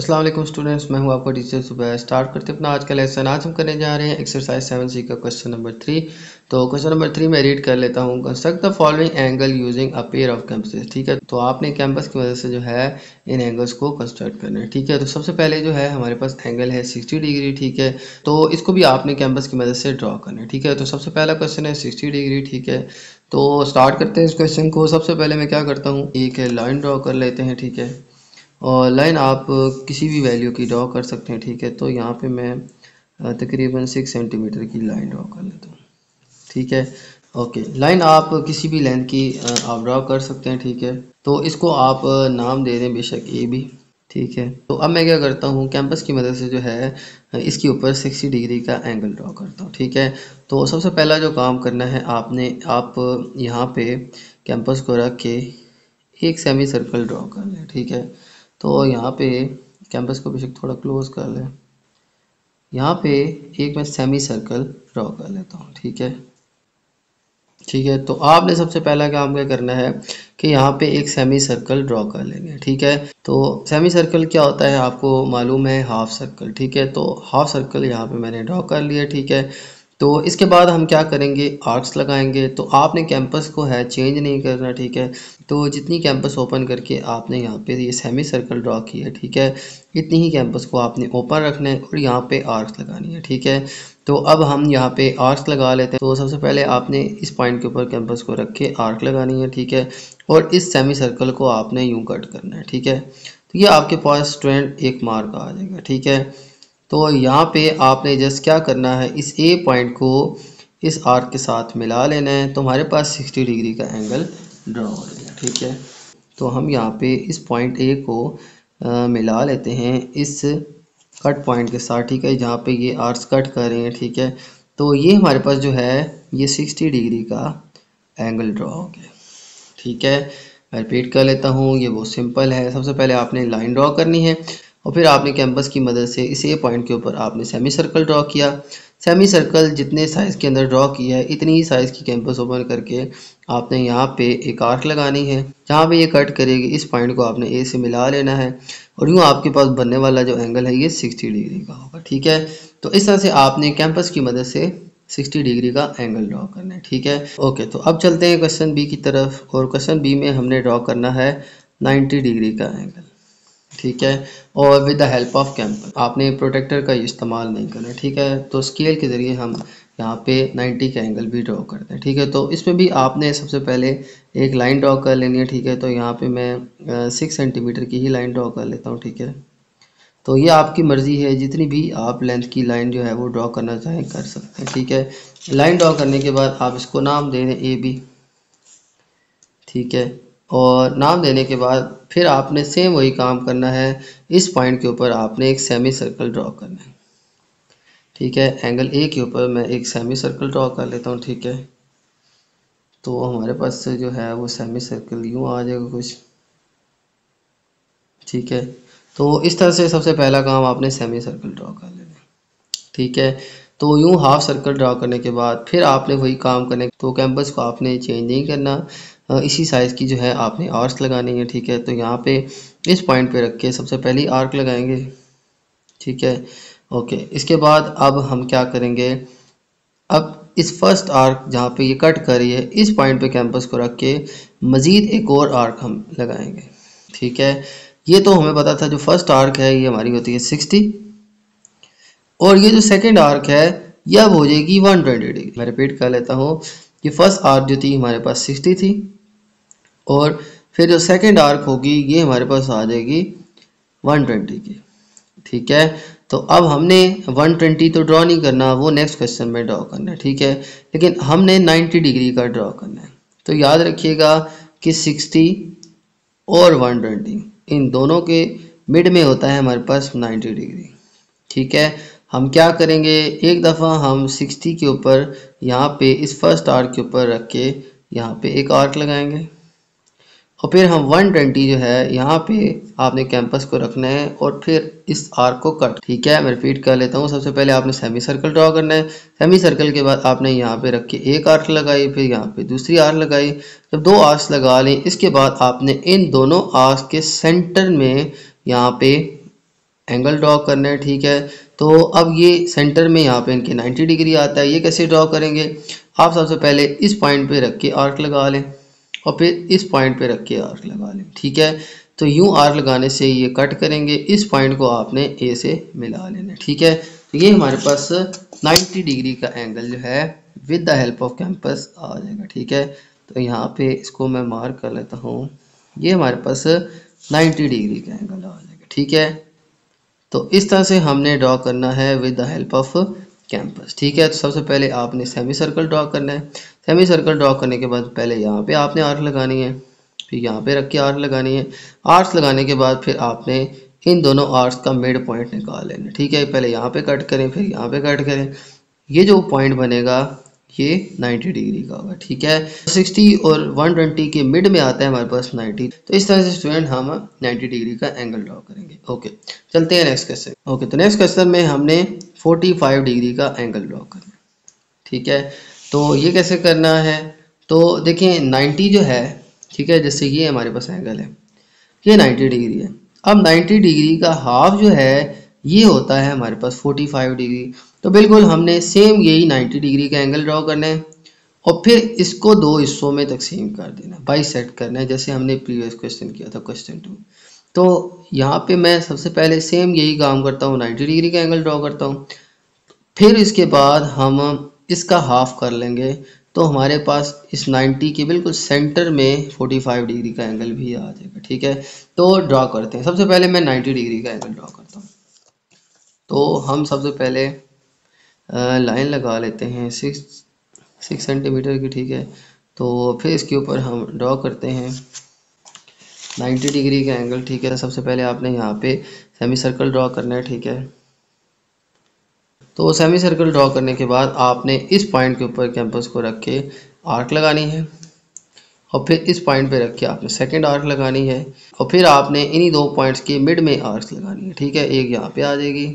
अस्सलाम वालेकुम स्टूडेंट्स, मैं हूं आपका टीचर सुबह। स्टार्ट करते अपना आज का लेसन। आज हम करने जा रहे हैं एक्सरसाइज 7C का क्वेश्चन नंबर 3। तो क्वेश्चन नंबर 3 मैं रीड कर लेता हूं। Construct the following angle using a pair of compasses. ठीक है, तो आपने कैंपस की मदद से जो है इन एंगल्स को कंस्ट्रक्ट करना है। ठीक है, तो सबसे पहले जो है हमारे पास एंगल है 60 डिग्री। ठीक है, तो इसको भी आपने कैंपस की मदद से ड्रॉ करना है। ठीक है, तो सबसे पहला क्वेश्चन है 60 डिग्री। ठीक है, तो स्टार्ट करते हैं इस क्वेश्चन को। सबसे पहले मैं क्या करता हूँ, एक लाइन ड्रॉ कर लेते हैं। ठीक है, और लाइन आप किसी भी वैल्यू की ड्रॉ कर सकते हैं। ठीक है, तो यहाँ पे मैं तकरीबन 6 सेंटीमीटर की लाइन ड्रॉ कर लेता हूँ। ठीक है, ओके, लाइन आप किसी भी लेंथ की आप ड्रॉ कर सकते हैं। ठीक है, तो इसको आप नाम दे दें बेशक ए बी। ठीक है, तो अब मैं क्या करता हूँ, कैंपस की मदद से जो है इसके ऊपर 60 डिग्री का एंगल ड्रॉ करता हूँ। ठीक है, तो सबसे पहला जो काम करना है आपने, आप यहाँ पे कैंपस को रख के एक सेमी सर्कल ड्रॉ कर लें। ठीक है, तो यहाँ पे कैंपस को बेशक थोड़ा क्लोज कर लें। यहाँ पे एक मैं सेमी सर्कल ड्रॉ कर लेता हूँ। ठीक है, ठीक है, तो आपने सबसे पहला काम क्या करना है कि यहाँ पे एक सेमी सर्कल ड्रॉ कर लेंगे। ठीक है, तो सेमी सर्कल क्या होता है आपको मालूम है, हाफ सर्कल। ठीक है, तो हाफ सर्कल यहाँ पे मैंने ड्रॉ कर लिया। ठीक है, तो इसके बाद हम क्या करेंगे, आर्क्स लगाएंगे। तो आपने कैंपस को है चेंज नहीं करना। ठीक है, तो जितनी कैंपस ओपन करके आपने यहाँ पे ये सेमी सर्कल ड्रॉ की है। ठीक है, इतनी ही कैंपस को आपने ओपन रखना है और यहाँ पे आर्क्स लगानी है। ठीक है, तो अब हम यहाँ पे आर्क्स लगा लेते हैं। तो सबसे पहले आपने इस पॉइंट के ऊपर कैंपस को रख के आर्क लगानी है। ठीक है, और इस सेमी सर्कल को आपने यूँ कट करना है। ठीक है, तो ये आपके पास स्टूडेंट एक मार्क आ जाएगा। ठीक है, तो यहाँ पे आपने जस्ट क्या करना है, इस ए पॉइंट को इस आर्क के साथ मिला लेना है। तो हमारे पास 60 डिग्री का एंगल ड्रॉ हो गया। ठीक है, तो हम यहाँ पे इस पॉइंट ए को मिला लेते हैं इस कट पॉइंट के साथ। ठीक है, जहाँ पे ये आर्क्स कट कर रहे हैं। ठीक है, तो ये हमारे पास जो है ये 60 डिग्री का एंगल ड्रॉ हो गया। ठीक है, मैं रिपीट कर लेता हूँ, ये बहुत सिंपल है। सबसे पहले आपने लाइन ड्रॉ करनी है और फिर आपने कैंपस की मदद से इस ए पॉइंट के ऊपर आपने सेमी सर्कल ड्रॉ किया। सेमी सर्कल जितने साइज़ के अंदर ड्रॉ किया है इतनी ही साइज़ की कैंपस ओपन करके आपने यहाँ पे एक आर्क लगानी है। जहाँ पे ये कट करेगी इस पॉइंट को आपने ए से मिला लेना है और यूँ आपके पास बनने वाला जो एंगल है ये 60 डिग्री का होगा। ठीक है, तो इस तरह से आपने कैंपस की मदद से 60 डिग्री का एंगल ड्रॉ करना है। ठीक है, ओके, तो अब चलते हैं क्वेश्चन बी की तरफ। और क्वेश्चन बी में हमने ड्रॉ करना है 90 डिग्री का एंगल। ठीक है, और with the help of compass आपने प्रोटेक्टर का इस्तेमाल नहीं करना। ठीक है, तो स्केल के ज़रिए हम यहाँ पे 90 का एंगल भी ड्रॉ करते हैं। ठीक है, तो इसमें भी आपने सबसे पहले एक लाइन ड्रॉ कर लेनी है। ठीक है, तो यहाँ पे मैं 6 सेंटीमीटर की ही लाइन ड्रॉ कर लेता हूँ। ठीक है, तो ये आपकी मर्ज़ी है, जितनी भी आप लेंथ की लाइन जो है वो ड्रॉ करना चाहें कर सकते हैं। ठीक है, लाइन ड्रॉ करने के बाद आप इसको नाम दे दें ए बी। ठीक है, और नाम देने के बाद फिर आपने सेम वही काम करना है, इस पॉइंट के ऊपर आपने एक सेमी सर्कल ड्रॉ करना है। ठीक है, एंगल ए के ऊपर मैं एक सेमी सर्कल ड्रॉ कर लेता हूँ। ठीक है, तो हमारे पास जो है वो सेमी सर्कल यूँ आ जाएगा कुछ। ठीक है, तो इस तरह से सबसे पहला काम आपने सेमी सर्कल ड्रॉ कर लेना है। ठीक है, तो यूँ हाफ सर्कल ड्रॉ करने के बाद फिर आपने वही काम करने, तो कैंपस को आपने चेंज नहीं करना, इसी साइज़ की जो है आपने आर्क्स लगानी है। ठीक है, तो यहाँ पे इस पॉइंट पे रख के सबसे पहली आर्क लगाएंगे। ठीक है, ओके, इसके बाद अब हम क्या करेंगे, अब इस फर्स्ट आर्क जहाँ पे ये कट कर रही है इस पॉइंट पे कैंपस को रख के मज़ीद एक और आर्क हम लगाएंगे। ठीक है, ये तो हमें पता था जो फर्स्ट आर्क है ये हमारी होती है 60 और ये जो सेकंड आर्क है यह हो जाएगी 120 डिग्री। मैं रिपीट कर लेता हूँ, ये फर्स्ट आर्क जो थी हमारे पास 60 थी और फिर जो सेकंड आर्क होगी ये हमारे पास आ जाएगी 120 की। ठीक है, तो अब हमने 120 तो ड्रॉ नहीं करना, वो नेक्स्ट क्वेश्चन में ड्रॉ करना है। ठीक है, लेकिन हमने 90 डिग्री का ड्रॉ करना है। तो याद रखिएगा कि 60 और 120 इन दोनों के मिड में होता है हमारे पास 90 डिग्री। ठीक है, हम क्या करेंगे, एक दफ़ा हम 60 के ऊपर यहाँ पे इस फर्स्ट आर्क के ऊपर रख के यहाँ पे एक आर्क लगाएंगे और फिर हम 120 जो है यहाँ पे आपने कैंपस को रखना है और फिर इस आर्क को कट। ठीक है, मैं रिपीट कर लेता हूँ, सबसे पहले आपने सेमी सर्कल ड्रॉ करना है। सेमी सर्कल के बाद आपने यहाँ पे रख के एक आर्क लगाई, फिर यहाँ पे दूसरी आर्क लगाई। जब दो आर्क्स लगा लें इसके बाद आपने इन दोनों आर्क्स के सेंटर में यहाँ पे एंगल ड्रॉ करना है, ठीक है। तो अब ये सेंटर में यहाँ पे इनके 90 डिग्री आता है, ये कैसे ड्रॉ करेंगे? आप सबसे पहले इस पॉइंट पे रख के आर्क लगा लें और फिर इस पॉइंट पे रख के आर्क लगा लें, ठीक है। तो यूँ आर्क लगाने से ये कट करेंगे, इस पॉइंट को आपने ए से मिला लेना, ठीक है। तो ये हमारे पास 90 डिग्री का एंगल जो है with the help of compass आ जाएगा, ठीक है। तो यहाँ पे इसको मैं मार्क कर लेता हूँ, ये हमारे पास 90 डिग्री का एंगल आ जाएगा, ठीक है। तो इस तरह से हमने ड्रॉ करना है with the help of compass, ठीक है। तो सबसे पहले आपने सेमी सर्कल ड्रॉ करना है। सेमी सर्कल ड्रॉ करने के बाद पहले यहाँ पे आपने आर्क लगानी है, फिर यहाँ पे रख के आर्क लगानी है। आर्क लगाने के बाद फिर आपने इन दोनों आर्क्स का मिड पॉइंट निकाल लेना, ठीक है। पहले यहाँ पे कट करें, फिर यहाँ पे कट करें। ये जो पॉइंट बनेगा ये 90 डिग्री का होगा, ठीक है। 60 और 120 के मिड में आता है हमारे पास 90। तो इस तरह से स्टूडेंट हम 90 डिग्री का एंगल ड्रॉ करेंगे। ओके, चलते हैं नेक्स्ट क्वेश्चन। ओके, तो नेक्स्ट क्वेश्चन में हमने 45 डिग्री का एंगल ड्रॉ करना है, ठीक है। तो ये कैसे करना है? तो देखिए 90 जो है, ठीक है, जैसे ये हमारे पास एंगल है, ये 90 डिग्री है। अब 90 डिग्री का हाफ जो है ये होता है हमारे पास 45 डिग्री। तो बिल्कुल हमने सेम यही 90 डिग्री का एंगल ड्रॉ करना है और फिर इसको दो हिस्सों में तकसीम कर देना, बाइसेक्ट करना है, जैसे हमने प्रीवियस क्वेश्चन किया था, क्वेश्चन 2। तो यहाँ पे मैं सबसे पहले सेम यही काम करता हूँ, 90 डिग्री का एंगल ड्रॉ करता हूँ, फिर इसके बाद हम इसका हाफ कर लेंगे। तो हमारे पास इस 90 के बिल्कुल सेंटर में 45 डिग्री का एंगल भी आ जाएगा, ठीक है। तो ड्रॉ करते हैं। सबसे पहले मैं 90 डिग्री का एंगल ड्रॉ करता हूँ। तो हम सबसे पहले लाइन लगा लेते हैं 6 सेंटीमीटर की, ठीक है। तो फिर इसके ऊपर हम ड्रॉ करते हैं 90 डिग्री का एंगल, ठीक है। सबसे पहले आपने यहाँ पे सेमी सर्कल ड्रॉ करना है, ठीक है। तो सेमी सर्कल ड्रॉ करने के बाद आपने इस पॉइंट के ऊपर कैंपस को रख के आर्क लगानी है और फिर इस पॉइंट पे रख के आपने सेकंड आर्क लगानी है और फिर आपने इन्हीं दो पॉइंट्स के मिड में आर्क लगानी है, ठीक है। एक यहाँ पे आ जाएगी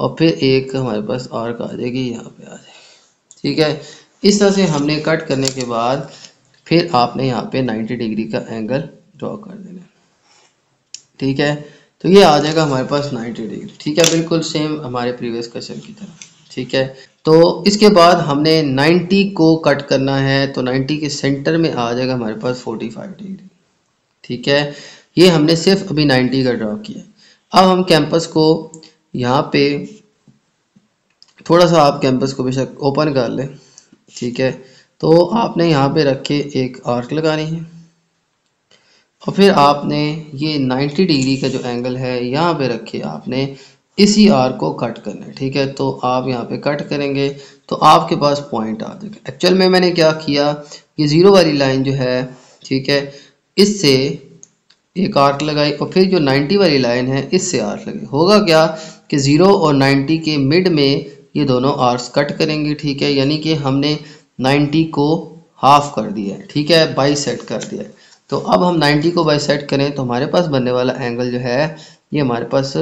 और फिर एक हमारे पास आर्क आ जाएगी, यहाँ पे आ जाएगी, ठीक है। इस तरह से हमने कट करने के बाद फिर आपने यहाँ पे 90 डिग्री का एंगल ड्रॉ कर देना, ठीक है। तो ये आ जाएगा हमारे पास 90 डिग्री, ठीक है, बिल्कुल सेम हमारे प्रीवियस क्वेश्चन की तरह, ठीक है। तो इसके बाद हमने 90 को कट करना है। तो 90 के सेंटर में आ जाएगा हमारे पास 45 डिग्री, ठीक है। ये हमने सिर्फ अभी 90 का ड्रॉ किया। अब हम कैंपस को यहाँ पे थोड़ा सा, आप कैंपस को बेशक ओपन कर लें, ठीक है। तो आपने यहाँ पे रख के एक आर्क लगानी है और फिर आपने ये 90 डिग्री का जो एंगल है यहाँ पे रख के आपने इसी आर्क को कट करना है, ठीक है। तो आप यहाँ पे कट करेंगे तो आपके पास पॉइंट आ जाएगा। एक्चुअल में मैंने क्या किया कि ज़ीरो वाली लाइन जो है, ठीक है, इससे एक आर्क लगाई और फिर जो 90 वाली लाइन है इससे आर्क लगे। होगा क्या कि 0 और 90 के मिड में ये दोनों आर्क्स कट करेंगे, ठीक है। यानी कि हमने 90 को हाफ कर दिया है, ठीक है, बाइसेक्ट कर दिया है। तो अब हम 90 को बाइसेक्ट करें तो हमारे पास बनने वाला एंगल जो है ये हमारे पास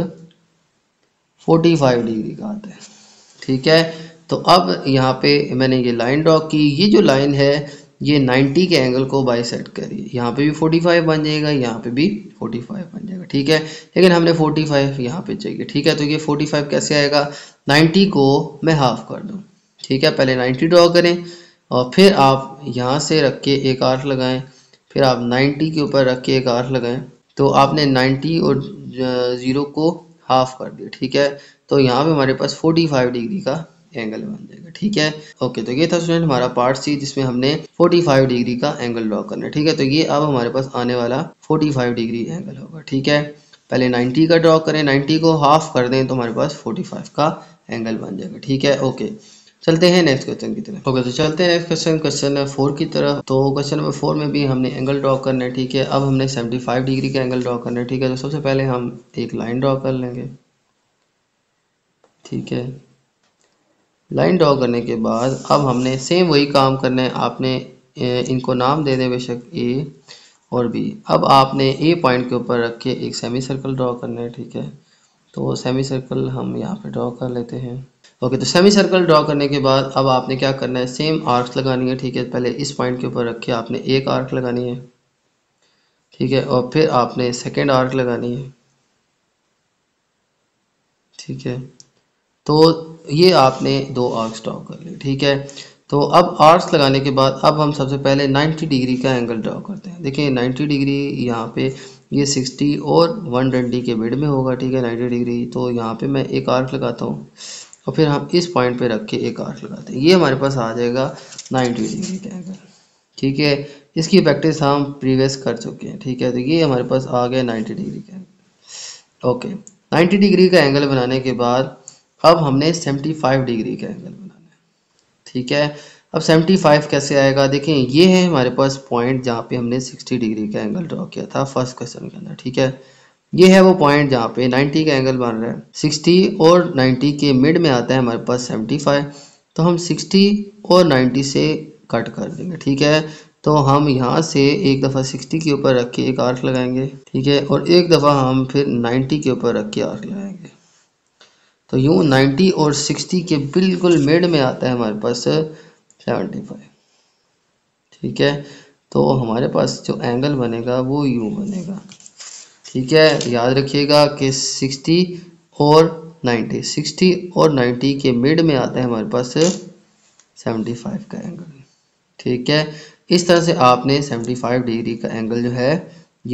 45 डिग्री का आता है, ठीक है। तो अब यहाँ पे मैंने ये लाइन ड्रॉ की, ये जो लाइन है ये 90 के एंगल को बाइसेक्ट करिए, यहाँ पे भी 45 बन जाएगा, यहाँ पे भी 45 बन जाएगा, ठीक है। लेकिन हमने 45 यहाँ पे चाहिए, ठीक है। तो ये 45 कैसे आएगा? 90 को मैं हाफ कर दूँ, ठीक है। पहले 90 ड्रॉ करें और फिर आप यहाँ से रख के एक आर्क लगाएं, फिर आप 90 के ऊपर रख के एक आर्क लगाएं। तो आपने 90 और 0 को हाफ कर दिया, ठीक है। तो यहाँ पे हमारे पास 45 डिग्री का एंगल बन जाएगा, ठीक है। ओके, तो ये था स्टूडेंट हमारा पार्ट सी जिसमें हमने 45 डिग्री का एंगल ड्रॉ करना है, ठीक है। तो ये अब हमारे पास आने वाला 45 डिग्री एंगल होगा, ठीक है। पहले 90 का ड्रॉ करें, 90 को हाफ कर दें तो हमारे पास 45 का एंगल बन जाएगा, ठीक है। ओके, चलते हैं नेक्स्ट क्वेश्चन की तरफ। ओके, तो चलते हैं नेक्स्ट क्वेश्चन, क्वेश्चन 4 की तरफ। तो क्वेश्चन नंबर 4 में भी हमने एंगल ड्रॉ करना है, ठीक है। अब हमने 75 डिग्री का एंगल ड्रॉ करना है, ठीक है। तो सबसे पहले हम एक लाइन ड्रॉ कर लेंगे, ठीक है। लाइन ड्रॉ करने के बाद अब हमने सेम वही काम करना है। आपने इनको नाम दे दें बेशक ए और बी। अब आपने ए पॉइंट के ऊपर रख के एक सेमी सर्कल ड्रॉ करना है, ठीक है। तो सेमी सर्कल हम यहाँ पे ड्रॉ कर लेते हैं। ओके, तो सेमी सर्कल ड्रॉ करने के बाद अब आपने क्या करना है, सेम आर्क लगानी है, ठीक है। पहले इस पॉइंट के ऊपर रख के आपने एक आर्क लगानी है, ठीक है, और फिर आपने सेकेंड आर्क लगानी है, ठीक है। तो ये आपने दो आर्क्स ड्रॉ कर लिए, ठीक है। तो अब आर्क्स लगाने के बाद अब हम सबसे पहले 90 डिग्री का एंगल ड्रॉ करते हैं। देखिए 90 डिग्री यहाँ पे ये 60 और 120 के बीच में होगा, ठीक है 90 डिग्री। तो यहाँ पे मैं एक आर्क लगाता हूँ और फिर हम इस पॉइंट पे रख के एक आर्क लगाते हैं। ये हमारे पास आ जाएगा 90 डिग्री का एंगल, ठीक है। इसकी प्रैक्टिस हम प्रीवियस कर चुके हैं, ठीक है। तो ये हमारे पास आ गया 90 डिग्री का एंगल। ओके 90 डिग्री का एंगल बनाने के बाद अब हमने 75 डिग्री का एंगल बनाना है, ठीक है। अब 75 कैसे आएगा, देखें ये है हमारे पास पॉइंट जहाँ पे हमने 60 डिग्री का एंगल ड्रॉ किया था फर्स्ट क्वेश्चन के अंदर, ठीक है। ये है वो पॉइंट जहाँ पे 90 का एंगल बन रहा है। 60 और 90 के मिड में आता है हमारे पास 75। तो हम 60 और 90 से कट कर देंगे, ठीक है। तो हम यहाँ से एक दफ़ा 60 के ऊपर रख के एक आर्क लगाएंगे, ठीक है। और एक दफ़ा हम फिर 90 के ऊपर रख के आर्क लगाएंगे। तो यूँ 90 और 60 के बिल्कुल मिड में आता है हमारे पास 75, ठीक है। तो हमारे पास जो एंगल बनेगा वो यूँ बनेगा, ठीक है। याद रखिएगा कि 60 और 90 के मिड में आता है हमारे पास 75 का एंगल, ठीक है। इस तरह से आपने 75 डिग्री का एंगल जो है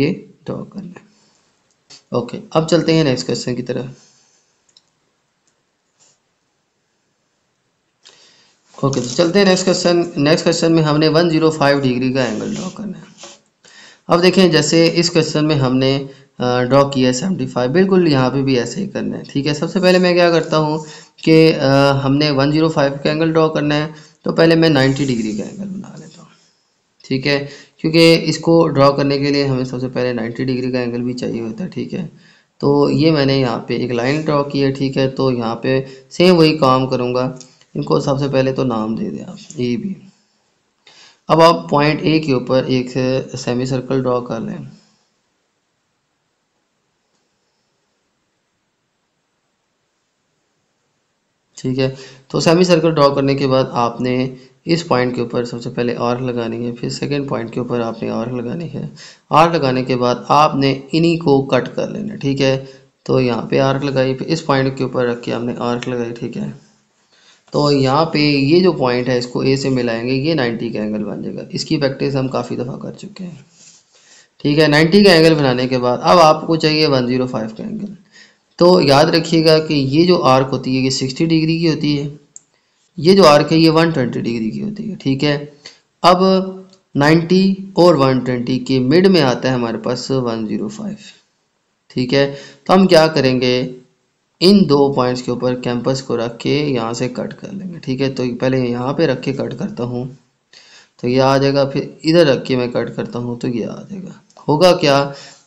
ये ड्रॉ करना है। ओके अब चलते हैं नेक्स्ट क्वेश्चन की तरफ। ओके तो चलते हैं नेक्स्ट क्वेश्चन। नेक्स्ट क्वेश्चन में हमने 105 डिग्री का एंगल ड्रॉ करना है। अब देखें जैसे इस क्वेश्चन में हमने ड्रॉ किया 75, बिल्कुल यहाँ पे भी ऐसे ही करना है, ठीक है। सबसे पहले मैं क्या करता हूँ कि हमने 105 का एंगल ड्रॉ करना है, तो पहले मैं 90 डिग्री का एंगल बना लेता हूँ, ठीक है। क्योंकि इसको ड्रॉ करने के लिए हमें सबसे पहले 90 डिग्री का एंगल भी चाहिए होता है, ठीक है। तो ये मैंने यहाँ पे एक लाइन ड्रॉ की है, ठीक है। तो यहाँ पे सेम वही काम करूँगा। इनको सबसे पहले तो नाम दे दें आप ए बी। अब आप पॉइंट ए के ऊपर एक सेमी सर्कल ड्रॉ कर लें, ठीक है। तो सेमी सर्कल ड्रॉ करने के बाद आपने इस पॉइंट के ऊपर सबसे पहले आर्क लगानी है, फिर सेकंड पॉइंट के ऊपर आपने आर्क लगानी है। आर्क लगाने के बाद आपने इन्हीं को कट कर लेना, ठीक है। तो यहाँ पे आर्क लगाई, फिर इस पॉइंट के ऊपर रख के हमने आर्क लगाई, ठीक है। तो यहाँ पे ये जो पॉइंट है इसको ए से मिलाएंगे, ये 90 का एंगल बन जाएगा। इसकी प्रैक्टिस हम काफ़ी दफ़ा कर चुके हैं, ठीक है। 90 का एंगल बनाने के बाद अब आपको चाहिए 105 का एंगल। तो याद रखिएगा कि ये जो आर्क होती है ये 60 डिग्री की होती है, ये जो आर्क है ये 120 डिग्री की होती है, ठीक है। अब 90 और 120 के मिड में आता है हमारे पास 105, ठीक है। तो हम क्या करेंगे, इन दो पॉइंट्स के ऊपर कैंपस को रख के यहाँ से कट कर लेंगे, ठीक है। तो पहले यहाँ पे रख के कट करता हूँ तो ये आ जाएगा, फिर इधर रख के मैं कट करता हूँ तो ये आ जाएगा। होगा क्या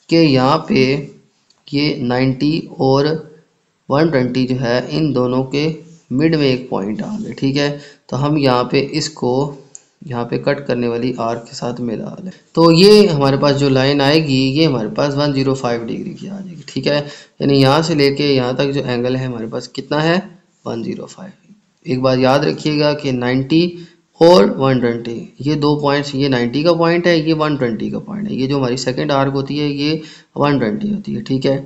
कि यहाँ पे ये 90 और 120 जो है इन दोनों के मिड में एक पॉइंट आ गया, ठीक है। तो हम यहाँ पे इसको यहाँ पे कट करने वाली आर्क के साथ मिला लें। तो ये हमारे पास जो लाइन आएगी ये हमारे पास 105 डिग्री की आ जाएगी, ठीक है। यानी यहाँ से लेके यहाँ तक जो एंगल है हमारे पास कितना है 105। एक बार याद रखिएगा कि 90 और 120 ये दो पॉइंट्स, ये 90 का पॉइंट है, ये 120 का पॉइंट है। ये जो हमारी सेकेंड आर्क होती है ये 120 होती है, ठीक है।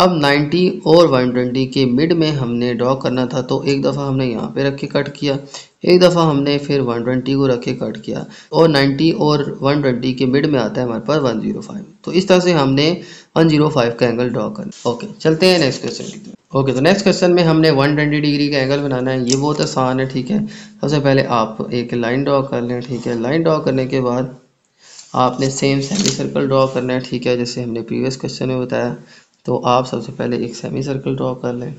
अब 90 और 120 के मिड में हमने ड्रॉ करना था, तो एक दफ़ा हमने यहाँ पे रख के कट किया, एक दफ़ा हमने फिर 120 को रख के कट किया, और 90 और 120 के मिड में आता है हमारे पास 105। तो इस तरह से हमने 105 का एंगल ड्रॉ करना। ओके चलते हैं नेक्स्ट क्वेश्चन की तरफ। ओके तो नेक्स्ट क्वेश्चन में हमने 120 डिग्री का एंगल बनाना है। ये बहुत आसान है, ठीक है। सबसे पहले आप एक लाइन ड्रॉ कर लें, ठीक है। लाइन ड्रॉ करने के बाद आपने सेम सेमी सर्कल ड्रॉ करना है, ठीक है, जैसे हमने प्रीवियस क्वेश्चन में बताया। तो आप सबसे पहले एक सेमी सर्कल ड्रॉ कर लें,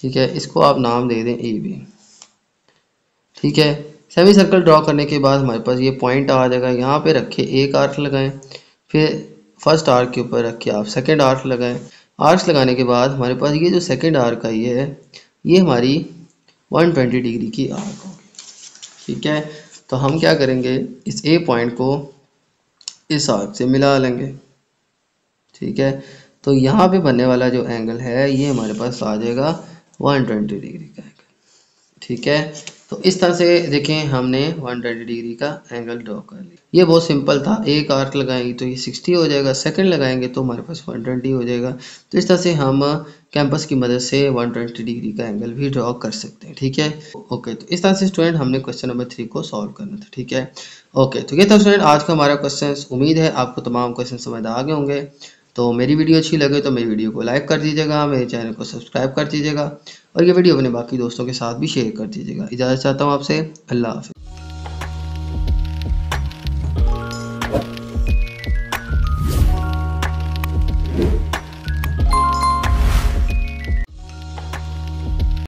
ठीक है। इसको आप नाम दे दें ए बी, ठीक है। सेमी सर्कल ड्रॉ करने के बाद हमारे पास ये पॉइंट आ जाएगा, यहाँ पे रखे एक आर्क लगाएं, फिर फर्स्ट आर्क के ऊपर रख के आप सेकंड आर्क लगाएं। आर्क लगाने के बाद हमारे पास ये जो सेकंड आर्क आई है ये हमारी 120 डिग्री की आर्क होगी, ठीक है। तो हम क्या करेंगे, इस ए पॉइंट को इस आर्क से मिला लेंगे, ठीक है। तो यहाँ पे बनने वाला जो एंगल है ये हमारे पास आ जाएगा 120 डिग्री का एंगल, ठीक है। तो इस तरह से देखें हमने 120 डिग्री का एंगल ड्रॉ कर लिया। ये बहुत सिंपल था, एक आर्क लगाएंगे तो ये 60 हो जाएगा, सेकंड लगाएंगे तो हमारे पास 120 हो जाएगा। तो इस तरह से हम कैंपस की मदद से 120 डिग्री का एंगल भी ड्रॉ कर सकते हैं। ठीक है, ओके। तो इस तरह से स्टूडेंट हमने क्वेश्चन नंबर 3 को सॉल्व करना था। ठीक है, ओके। तो ये था स्टूडेंट आज का हमारा क्वेश्चन। उम्मीद है आपको तमाम क्वेश्चन समझ आ गए होंगे। तो मेरी वीडियो अच्छी लगे तो मेरी वीडियो को लाइक कर दीजिएगा, मेरे चैनल को सब्सक्राइब कर दीजिएगा और ये वीडियो अपने बाकी दोस्तों के साथ भी शेयर कर दीजिएगा। इजाज़त चाहता हूँ आपसे, अल्लाह हाफ़िज़।